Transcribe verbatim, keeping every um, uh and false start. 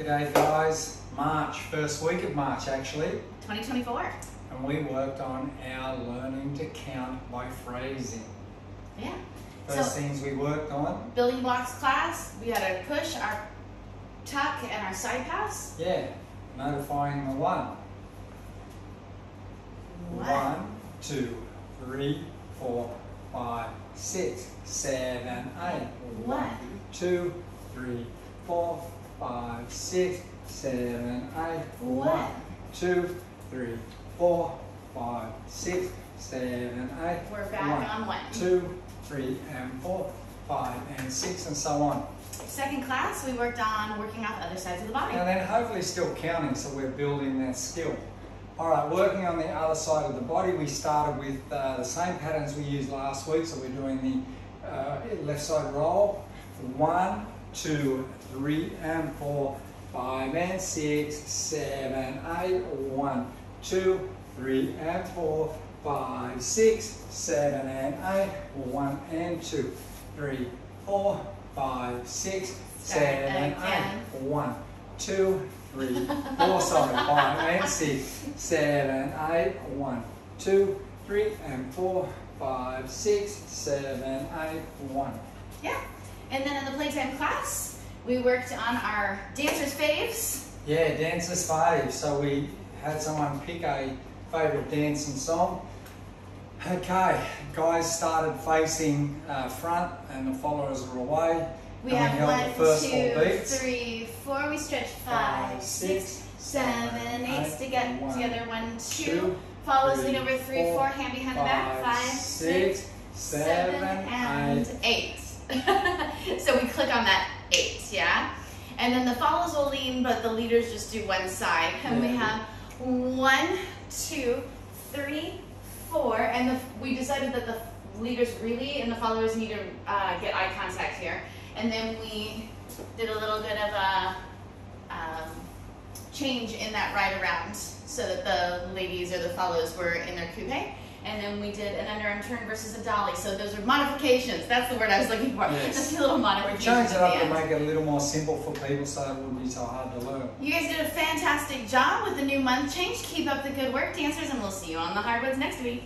G'day guys, March, first week of March actually. twenty twenty-four. And we worked on our learning to count by phrasing. Yeah. First so, things we worked on. Building blocks class, we had our push, our tuck, and our side pass. Yeah, notifying the one. One. One, two, three, four, five, six, seven, eight. One, two, three, four, five, six, seven, eight. One, two, three, four, five, six, seven, eight. We're back one, on one. Two, three, and four, five, and six, and so on. Second class, we worked on working off other sides of the body. And then hopefully still counting, so we're building that skill. All right, working on the other side of the body, we started with uh, the same patterns we used last week. So we're doing the uh, left side roll. One, two, three, and four, five, and six, seven, eight. One, two, three, and four, five, six, seven, and eight. One and two, three, four, five, six, seven, eight. One, two, three, four, sorry, five, and six, seven, eight. One, two, three, and four, five, six, seven, eight. One. Yeah. And then in the playtime class, we worked on our dancers' faves. Yeah, dancers' faves. So we had someone pick a favorite dance and song. Okay, guys started facing uh, front and the followers were away. We have one, two, three, four. We stretch five, six, seven, eight. Together, one, two. Follows lead over three, four. Hand behind the back. Five, six, seven, and eight. So we click on that eight, yeah? And then the follows will lean, but the leaders just do one side. And yeah. We have one, two, three, four. And the, we decided that the leaders really and the followers need to uh, get eye contact here. And then we did a little bit of a um, change in that ride around so that the ladies or the follows were in their coupe. And then we did an underarm turn versus a dolly. So those are modifications. That's the word I was looking for. Yes. Just a little modification. We changed it up to make it a little more simple for people so it wouldn't be so hard to learn. You guys did a fantastic job with the new month change. Keep up the good work, dancers, and we'll see you on the hardwoods next week.